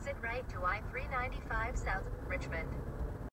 Exit right to I-395 South, Richmond.